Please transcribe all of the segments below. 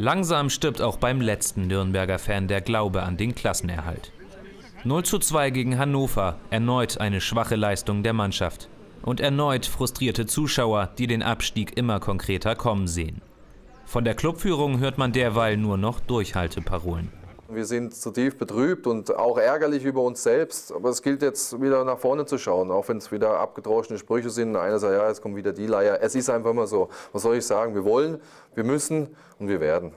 Langsam stirbt auch beim letzten Nürnberger Fan der Glaube an den Klassenerhalt. 0:2 gegen Hannover, erneut eine schwache Leistung der Mannschaft. Und erneut frustrierte Zuschauer, die den Abstieg immer konkreter kommen sehen. Von der Clubführung hört man derweil nur noch Durchhalteparolen. Wir sind zutiefst betrübt und auch ärgerlich über uns selbst. Aber es gilt jetzt wieder nach vorne zu schauen, auch wenn es wieder abgedroschene Sprüche sind. Einer sagt, ja, jetzt kommen wieder die Leier. Es ist einfach mal so. Was soll ich sagen? Wir wollen, wir müssen und wir werden.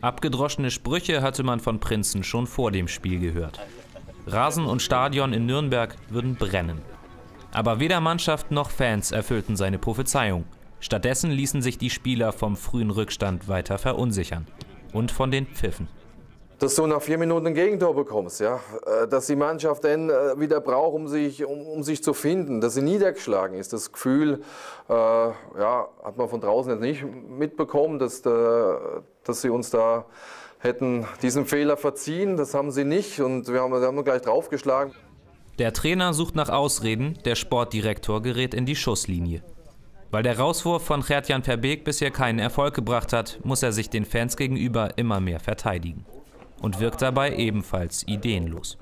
Abgedroschene Sprüche hatte man von Prinz schon vor dem Spiel gehört. Rasen und Stadion in Nürnberg würden brennen. Aber weder Mannschaft noch Fans erfüllten seine Prophezeiung. Stattdessen ließen sich die Spieler vom frühen Rückstand weiter verunsichern. Und von den Pfiffen. Dass du nach 4 Minuten ein Gegentor bekommst, ja? Dass die Mannschaft dann wieder braucht, um sich zu finden, dass sie niedergeschlagen ist. Das Gefühl ja, hat man von draußen jetzt nicht mitbekommen, dass sie uns da hätten diesen Fehler verziehen. Das haben sie nicht und wir haben gleich draufgeschlagen. Der Trainer sucht nach Ausreden, der Sportdirektor gerät in die Schusslinie. Weil der Rauswurf von Gertjan Verbeek bisher keinen Erfolg gebracht hat, muss er sich den Fans gegenüber immer mehr verteidigen. Und wirkt dabei ebenfalls ideenlos.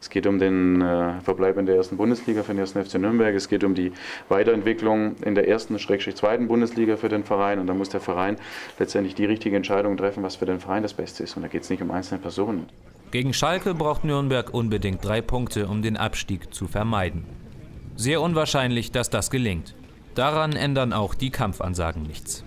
Es geht um den Verbleib in der ersten Bundesliga für den 1. FC Nürnberg. Es geht um die Weiterentwicklung in der ersten / zweiten Bundesliga für den Verein. Und da muss der Verein letztendlich die richtige Entscheidung treffen, was für den Verein das Beste ist. Und da geht es nicht um einzelne Personen. Gegen Schalke braucht Nürnberg unbedingt 3 Punkte, um den Abstieg zu vermeiden. Sehr unwahrscheinlich, dass das gelingt. Daran ändern auch die Kampfansagen nichts.